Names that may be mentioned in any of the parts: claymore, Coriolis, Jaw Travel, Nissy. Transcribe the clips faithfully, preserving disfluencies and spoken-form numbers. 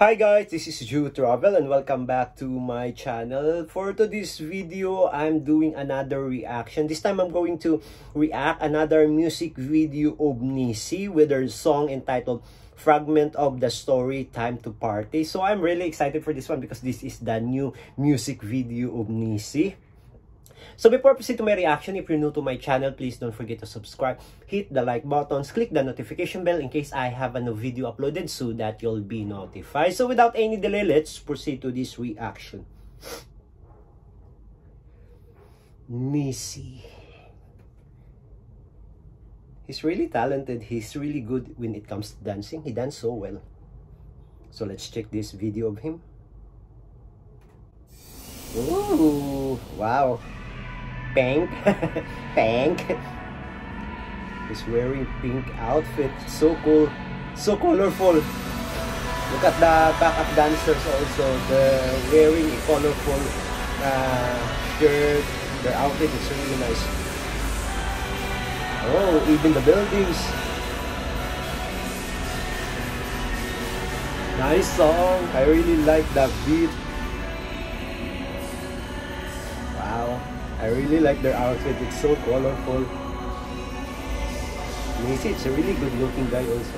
Hi guys, this is Jaw Travel and welcome back to my channel. For today's video, I'm doing another reaction. This time I'm going to react another music video of Nissy with her song entitled Fragment of the Story, Time to Party. So I'm really excited for this one because this is the new music video of Nissy. So before I proceed to my reaction, if you're new to my channel, please don't forget to subscribe, hit the like buttons, click the notification bell in case I have a new video uploaded so that you'll be notified. So without any delay, let's proceed to this reaction. Nissy. He's really talented. He's really good when it comes to dancing. He danced so well. So let's check this video of him. Ooh, wow. Pink, pink. He's wearing pink outfit. So cool, so colorful. Look at the backup dancers also. They're wearing a colorful uh, shirt. Their outfit is really nice. Oh, even the buildings. Nice song. I really like that beat. Wow. I really like their outfit, it's so colorful. Nissy, it's a really good looking guy also.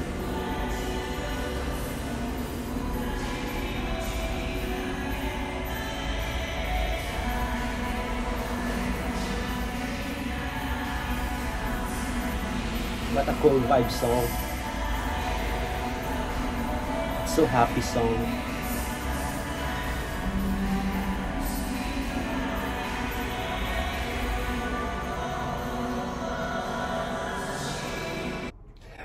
What a cool vibe song. It's so happy song.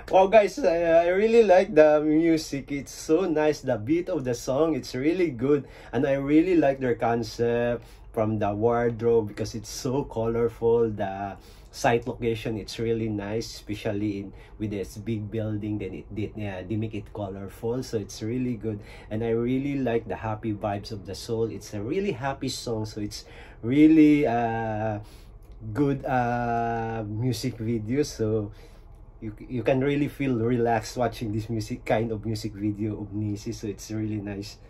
Wow guys, I, I really like the music. It's so nice. The beat of the song, it's really good. And I really like their concept from the wardrobe because it's so colorful. The site location, it's really nice, especially in with this big building. Then it did, yeah, they make it colorful. So it's really good. And I really like the happy vibes of the soul. It's a really happy song. So it's really uh, good uh, music video. So You, you can really feel relaxed watching this music kind of music video of Nissy, so it's really nice.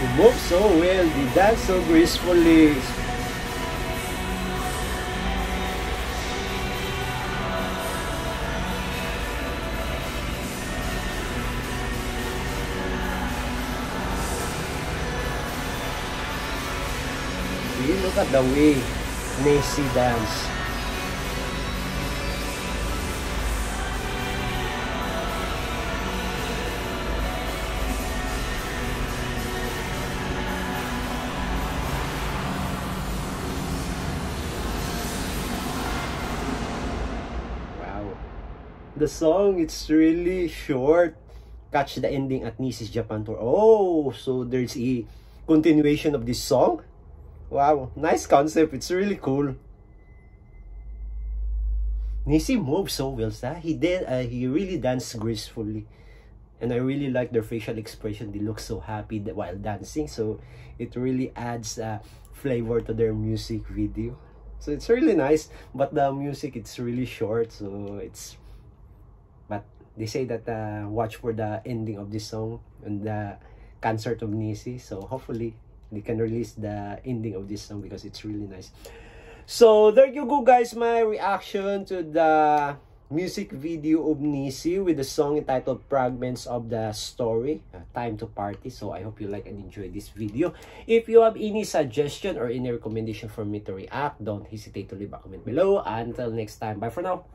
He moves so well, he dances so gracefully. Look at the way Nissy dance. Wow. The song, it's really short. Catch the ending at Nissy's Japan tour. Oh, so there's a continuation of this song? Wow, nice concept. It's really cool. Nissy moves so well, huh? He did. Uh, he really danced gracefully, and I really like their facial expression. They look so happy while dancing, so it really adds uh, flavor to their music video. So it's really nice. But the music, it's really short, so it's. But they say that uh, watch for the ending of this song and the concert of Nissy. So hopefully they can release the ending of this song because it's really nice. So there you go guys, my reaction to the music video of Nissy with the song entitled Fragments of the Story, uh, Time to Party. So I hope you like and enjoy this video. If you have any suggestion or any recommendation for me to react, don't hesitate to leave a comment below. Until next time, bye for now.